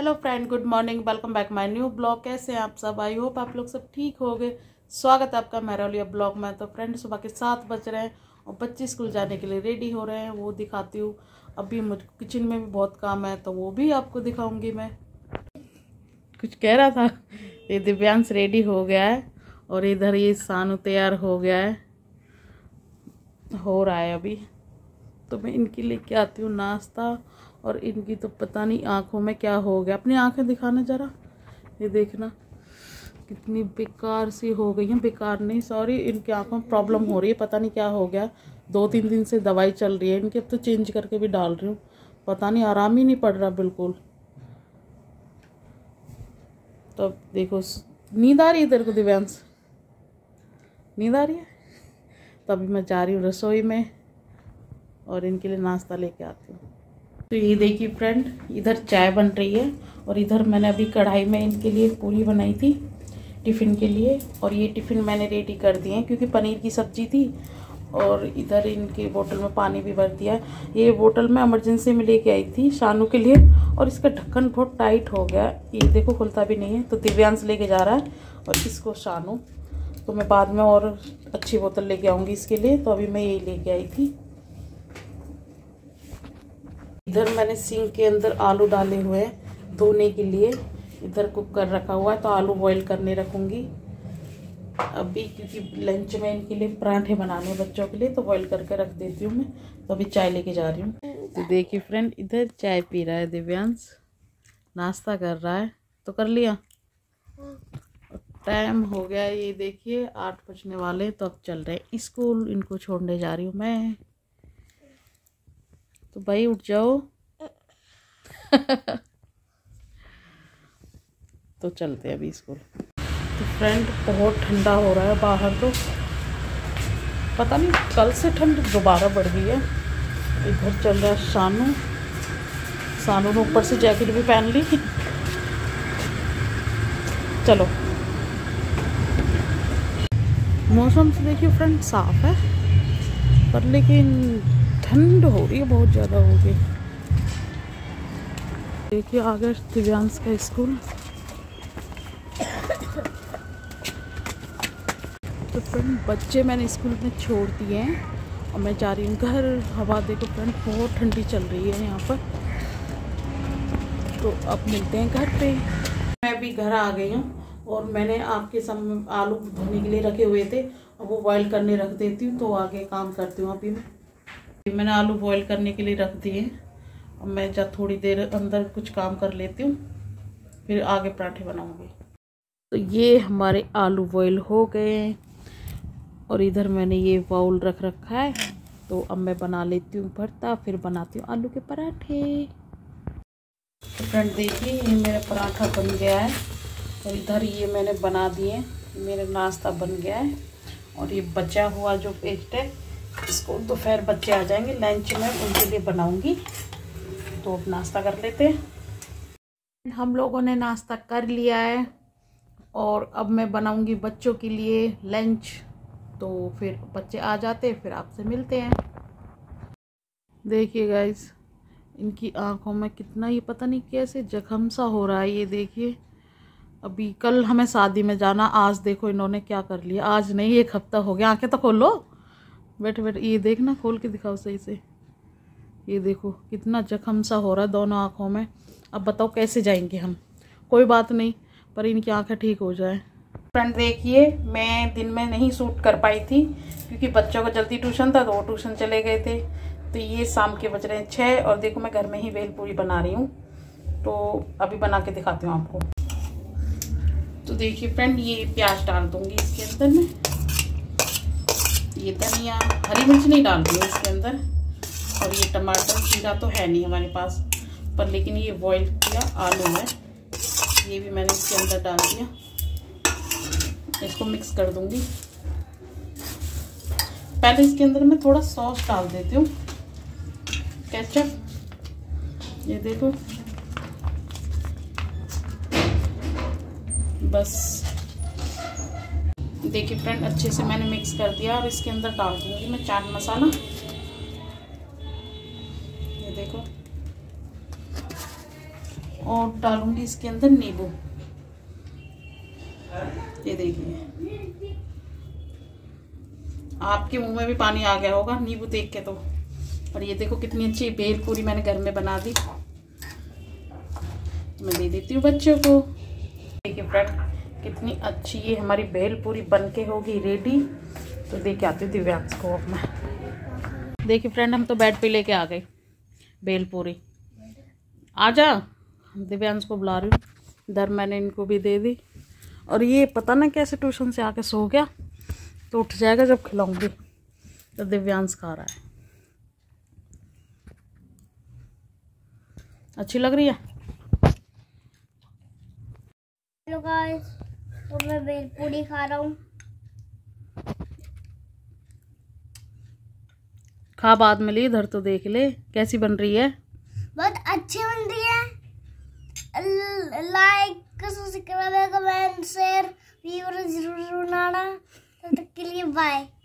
Hello friend, good morning, welcome back my new blog. कैसे हैं आप सब? आई होप आप लोग सब ठीक होंगे। स्वागत है आपका मेहरोलिया ब्लॉग में। तो फ्रेंड, सुबह के 7 बज रहे हैं और बच्चे स्कूल जाने के लिए रेडी हो रहे हैं, वो दिखाती हूँ। अभी मुझे किचन में भी बहुत काम है तो वो भी आपको दिखाऊँगी। मैं कुछ कह रहा था। ये दिव्यांश रेडी हो गया है और इधर ये सानू तैयार हो गया है, हो रहा है अभी। तो मैं इनके लिए के आती हूँ नाश्ता। और इनकी तो पता नहीं आँखों में क्या हो गया। अपनी आँखें दिखाना ज़रा, ये देखना कितनी बेकार सी हो गई हैं। बेकार नहीं, सॉरी, इनकी आँखों में प्रॉब्लम हो रही है, पता नहीं क्या हो गया। 2-3 दिन से दवाई चल रही है इनकी। अब तो चेंज करके भी डाल रही हूँ, पता नहीं आराम ही नहीं पड़ रहा बिल्कुल। तो देखो, नींद आ रही है तेरे को दिव्यांश? नींद आ रही है? तो अभी मैं जा रही हूँ रसोई में और इनके लिए नाश्ता लेके आती हूँ। तो ये देखिए फ्रेंड, इधर चाय बन रही है और इधर मैंने अभी कढ़ाई में इनके लिए पूरी बनाई थी टिफ़िन के लिए। और ये टिफ़िन मैंने रेडी कर दिए हैं क्योंकि पनीर की सब्ज़ी थी। और इधर इनके बोतल में पानी भी भर दिया है। ये बोतल मैं इमरजेंसी में लेके आई थी शानू के लिए और इसका ढक्कन बहुत टाइट हो गया, ये देखो खुलता भी नहीं है। तो दिव्यांश लेके जा रहा है और इसको शानू। तो मैं बाद में और अच्छी बोतल लेके आऊँगी इसके लिए, तो अभी मैं यही लेके आई थी। इधर मैंने सिंक के अंदर आलू डाले हुए हैं धोने के लिए। इधर कुकर रखा हुआ है तो आलू बॉईल करने रखूँगी अभी, क्योंकि लंच में इनके लिए पराठे बनाने बच्चों के लिए, तो बॉईल करके रख देती हूँ मैं। तो अभी चाय लेके जा रही हूँ। तो देखिए फ्रेंड, इधर चाय पी रहा है दिव्यांश, नाश्ता कर रहा है। तो कर लिया, टाइम हो गया, ये देखिए 8 बजने वाले। तो अब चल रहे हैं स्कूल, इनको छोड़ने जा रही हूँ मैं। तो भाई उठ जाओ। तो चलते हैं अभी स्कूल। तो फ्रेंड, बहुत ठंडा हो रहा है बाहर, तो पता नहीं कल से ठंड दोबारा बढ़ गई है। इधर चल रहा है शानू। शानू ने ऊपर से जैकेट भी पहन ली। चलो, मौसम से देखिए फ्रेंड साफ है पर लेकिन ठंड हो रही है, बहुत ज़्यादा हो गई। देखिए आगे दिव्यांश का स्कूल। तो फ्रेंड, बच्चे मैंने स्कूल में छोड़ दिए हैं और मैं जा रही हूँ घर। हवा देखो फ्रेंड, बहुत ठंडी चल रही है यहाँ पर। तो अब मिलते हैं घर पे। मैं भी घर आ गई हूँ और मैंने आपके सामने आलू धोने के लिए रखे हुए थे, अब वो बॉयल करने रख देती हूँ तो आगे काम करती हूँ। अभी मैंने आलू बॉईल करने के लिए रख दिए। अब मैं जा थोड़ी देर अंदर कुछ काम कर लेती हूँ, फिर आगे पराठे बनाऊँगी। तो ये हमारे आलू बॉईल हो गए और इधर मैंने ये बाउल रख रखा है। तो अब मैं बना लेती हूँ भरता, फिर बनाती हूँ आलू के पराठे। तो फ्रेंड देखिए, ये मेरा पराठा बन गया है और इधर ये मैंने बना दिए, मेरा नाश्ता बन गया है। और ये बचा हुआ जो पेस्ट है, इसको दोपहर बच्चे आ जाएंगे लंच में, उनके लिए बनाऊंगी। तो अब नाश्ता कर लेते हैं। हम लोगों ने नाश्ता कर लिया है और अब मैं बनाऊंगी बच्चों के लिए लंच। तो फिर बच्चे आ जाते, फिर आपसे मिलते हैं। देखिए गाइस, इनकी आंखों में कितना ही पता नहीं कैसे जख्म सा हो रहा है, ये देखिए। अभी कल हमें शादी में जाना, आज देखो इन्होंने क्या कर लिया। आज नहीं, 1 हफ्ता हो गया। आँखें तो खोलो, बैठे बैठे, ये देखना, खोल के दिखाओ सही से। ये देखो कितना जख्म सा हो रहा है दोनों आँखों में। अब बताओ कैसे जाएंगे हम? कोई बात नहीं, पर इनकी आँखें ठीक हो जाए। फ्रेंड देखिए, मैं दिन में नहीं शूट कर पाई थी क्योंकि बच्चों का जल्दी ट्यूशन था तो वो ट्यूशन चले गए थे। तो ये शाम के बज रहे हैं 6 और देखो मैं घर में ही भेल पूरी बना रही हूँ। तो अभी बना के दिखाती हूँ आपको। तो देखिए फ्रेंड, ये प्याज डाल दूँगी इसके अंदर में। ये धनिया, हरी मिर्च नहीं डाल रही हूँ इसके अंदर। और ये टमाटर खीरा तो है नहीं हमारे पास, पर लेकिन ये बॉईल किया आलू है, ये भी मैंने इसके अंदर डाल दिया। इसको मिक्स कर दूँगी। पहले इसके अंदर मैं थोड़ा सॉस डाल देती हूँ, केचप, ये देखो। बस देखिए फ्रेंड, अच्छे से मैंने मिक्स कर दिया और इसके अंदर डाल दूंगी मैं चाट मसाला, ये देखो। और डालूंगी इसके अंदर नींबू। ये देखिए, आपके मुंह में भी पानी आ गया होगा नींबू देख के तो। और ये देखो कितनी अच्छी भेल पूरी मैंने घर में बना दी, मैं दे देती हूँ बच्चों को। देखिए फ्रेंड कितनी अच्छी ये हमारी भेल पूरी बन के होगी रेडी। तो दे के आती हूँ दिव्यांश को अपना। देखिए फ्रेंड हम तो बेड पे लेके आ गए भेल पूरी। आजा, दिव्यांश को बुला रही हूँ। इधर मैंने इनको भी दे दी। और ये पता ना कैसे ट्यूशन से आके सो गया, तो उठ जाएगा जब खिलाऊंगी। तो दिव्यांश खा रहा है। अच्छी लग रही है। हेलो गाइस, तो मैं भेल पूरी खा रहा हूँ। खा बाद में ले, इधर तो देख ले कैसी बन रही है। बहुत अच्छी बन रही है। लाइक, सब्सक्राइब, कमेंट, शेयर जरूर बनाना। तब तक के लिए बाय।